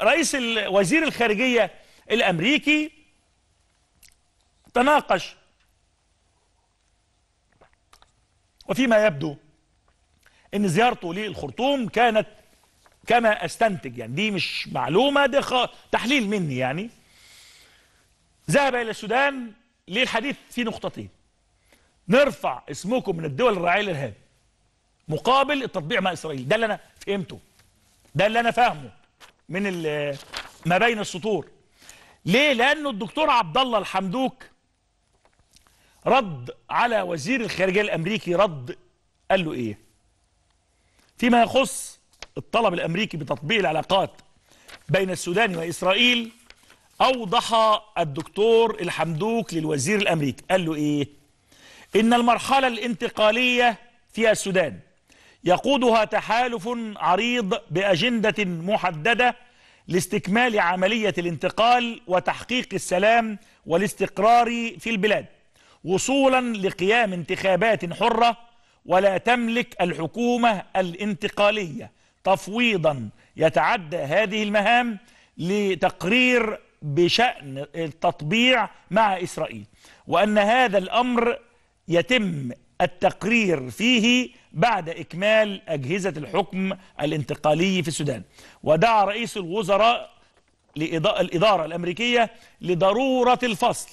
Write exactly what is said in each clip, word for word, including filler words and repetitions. رئيس وزير الخارجية الأمريكي تناقش، وفيما يبدو ان زيارته للخرطوم كانت كما استنتج، يعني دي مش معلومة، ده تحليل مني يعني. ذهب الى السودان للحديث في نقطتين: نرفع اسمكم من الدول الراعية للإرهاب مقابل التطبيع مع اسرائيل. ده اللي انا فهمته، ده اللي انا فاهمه من ما بين السطور. ليه؟ لانه الدكتور عبدالله الحمدوك رد على وزير الخارجية الامريكي، رد قال له ايه فيما يخص الطلب الامريكي بتطبيع العلاقات بين السودان واسرائيل. اوضح الدكتور الحمدوك للوزير الامريكي، قال له ايه؟ ان المرحلة الانتقالية في السودان يقودها تحالف عريض بأجندة محددة لاستكمال عملية الانتقال وتحقيق السلام والاستقرار في البلاد، وصولا لقيام انتخابات حرة، ولا تملك الحكومة الانتقالية تفويضا يتعدى هذه المهام لتقرير بشأن التطبيع مع إسرائيل، وأن هذا الأمر يتم التقرير فيه بعد إكمال أجهزة الحكم الانتقالي في السودان. ودعا رئيس الوزراء للإدارة الأمريكية لضرورة الفصل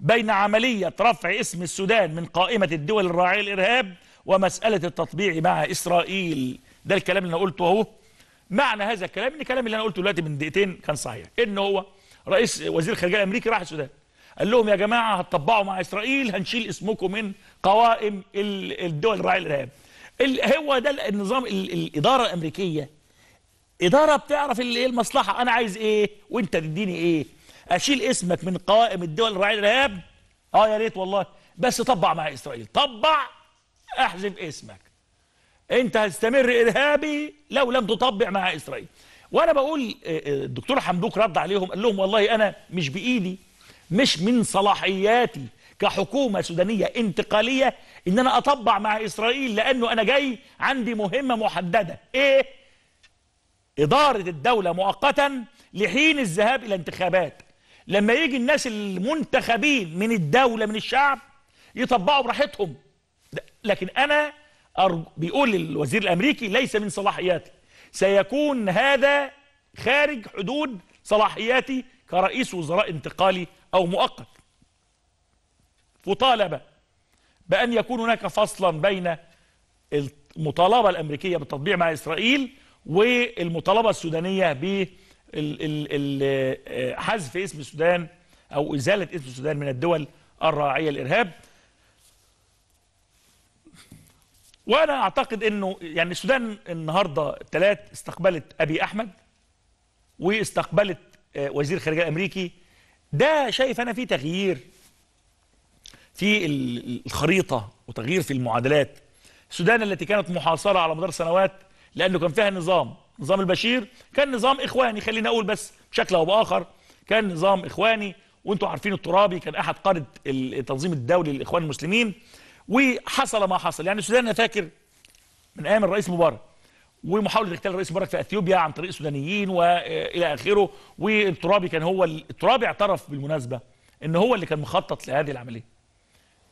بين عملية رفع اسم السودان من قائمة الدول الراعية الإرهاب ومسألة التطبيع مع إسرائيل. ده الكلام اللي أنا قلته أهو. معنى هذا الكلام إن الكلام اللي أنا قلته دلوقتي من دقيقتين كان صحيح، إن هو رئيس وزير الخارجية الأمريكي راح السودان قال لهم يا جماعة هتطبعوا مع إسرائيل، هنشيل اسمكم من قوائم الدول الراعية الإرهاب. هو ده النظام. الإدارة الأمريكية إدارة بتعرف ايه المصلحة، أنا عايز إيه وأنت تديني إيه. أشيل اسمك من قوائم الدول الراعية الإرهاب؟ أه يا ريت والله، بس طبع مع إسرائيل. طبع، أحذف اسمك. أنت هتستمر إرهابي لو لم تطبع مع إسرائيل. وأنا بقول الدكتور حمدوك رد عليهم قال لهم والله أنا مش بإيدي، مش من صلاحياتي كحكومة سودانية انتقالية ان انا اطبع مع اسرائيل، لانه انا جاي عندي مهمة محددة، ايه؟ ادارة الدولة مؤقتا لحين الذهاب الى انتخابات. لما يجي الناس المنتخبين من الدولة من الشعب يطبعوا براحتهم، لكن انا بيقول الوزير الامريكي ليس من صلاحياتي، سيكون هذا خارج حدود صلاحياتي كرئيس وزراء انتقالي أو مؤقت. وطالب بأن يكون هناك فصلا بين المطالبة الأمريكية بالتطبيع مع إسرائيل والمطالبة السودانية بحذف اسم السودان أو إزالة اسم السودان من الدول الراعية الإرهاب. وأنا أعتقد أنه يعني السودان النهاردة الثلاث استقبلت أبي أحمد واستقبلت وزير الخارجية الأمريكي. ده شايف أنا في تغيير في الخريطة وتغيير في المعادلات. السودان التي كانت محاصرة على مدار سنوات لأنه كان فيها نظام، نظام البشير كان نظام إخواني، خلينا أقول بس بشكل أو بآخر كان نظام إخواني، وأنتم عارفين الترابي كان أحد قادة التنظيم الدولي للإخوان المسلمين، وحصل ما حصل. يعني السودان أنا فاكر من أيام الرئيس مبارك ومحاولة اغتيال الرئيس مبارك في اثيوبيا عن طريق السودانيين والى اخره، والترابي كان هو الترابي اعترف بالمناسبة ان هو اللي كان مخطط لهذه العملية.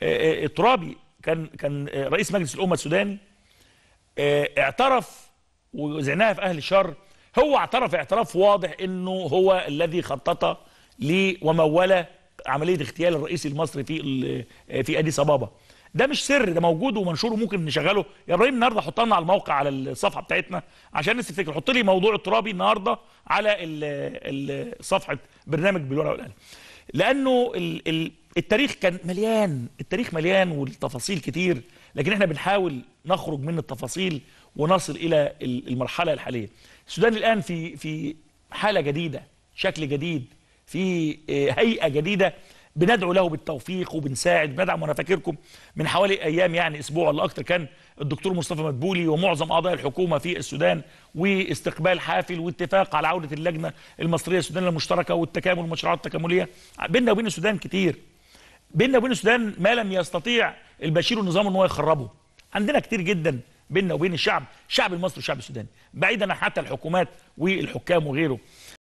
الترابي كان كان رئيس مجلس الامة السوداني، اعترف وزعناها في اهل الشر، هو اعترف اعتراف واضح انه هو الذي خطط ل ومول عملية اغتيال الرئيس المصري في في اديس ابابا. ده مش سر، ده موجود ومنشور وممكن نشغله. يا ابراهيم النهارده حط لنا على الموقع على الصفحه بتاعتنا عشان الناس تفتكر، حط لي موضوع الترابي النهارده على صفحه برنامج بالورقه والقلم، لانه ال ال التاريخ كان مليان، التاريخ مليان والتفاصيل كتير، لكن احنا بنحاول نخرج من التفاصيل ونصل الى المرحله الحاليه. السودان الان في في حاله جديده، شكل جديد، في هيئه جديده، بندعو له بالتوفيق وبنساعد بندعم. وانا فاكركم من حوالي ايام يعني اسبوع ولا اكتر كان الدكتور مصطفى مدبولي ومعظم اعضاء الحكومه في السودان، واستقبال حافل واتفاق على عوده اللجنه المصريه السودان المشتركه والتكامل والمشروعات التكامليه. بيننا وبين السودان كتير، بيننا وبين السودان ما لم يستطيع البشير والنظام ان هو يخربه، عندنا كتير جدا بيننا وبين الشعب، الشعب المصري والشعب السوداني، بعيدا عن حتى الحكومات والحكام وغيره.